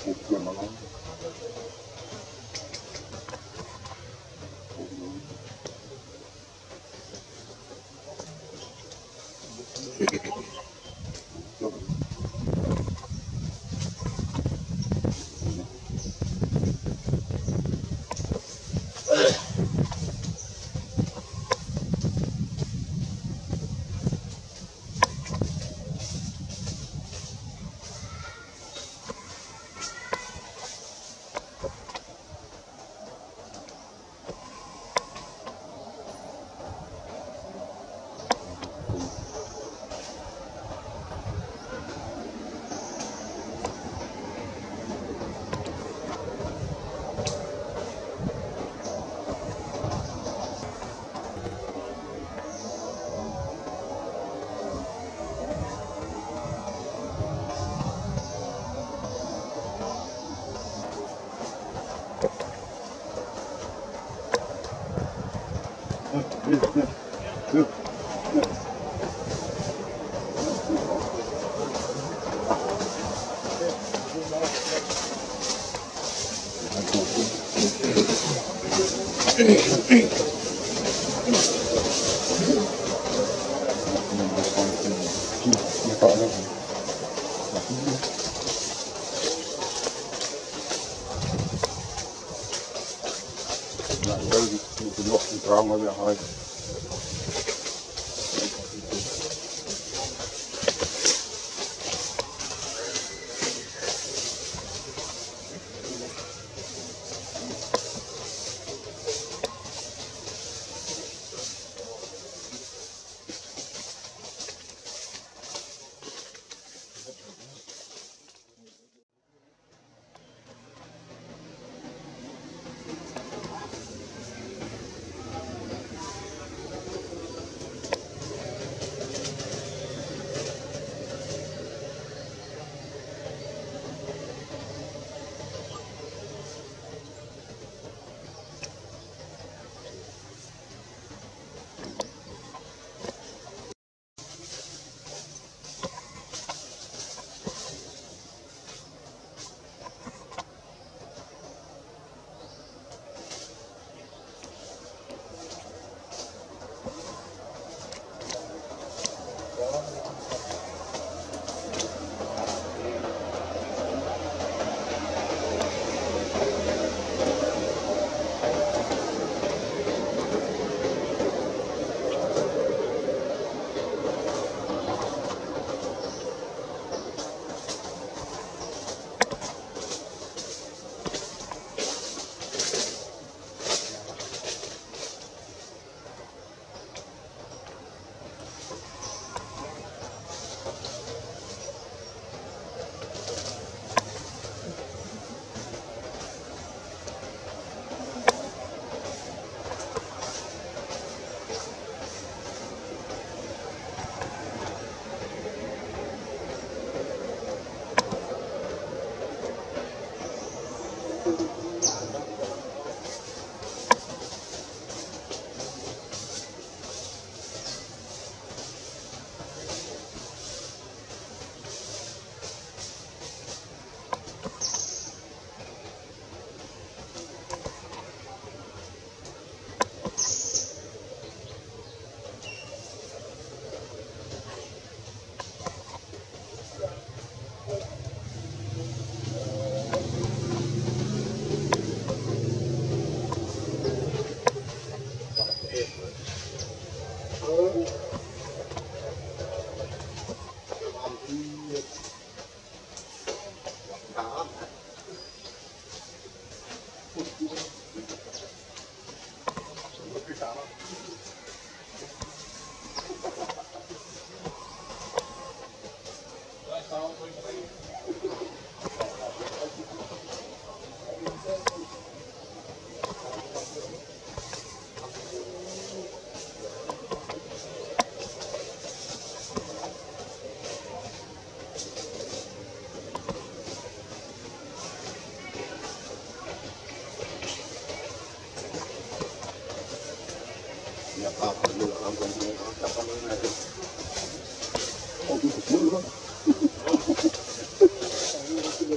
Oh, this is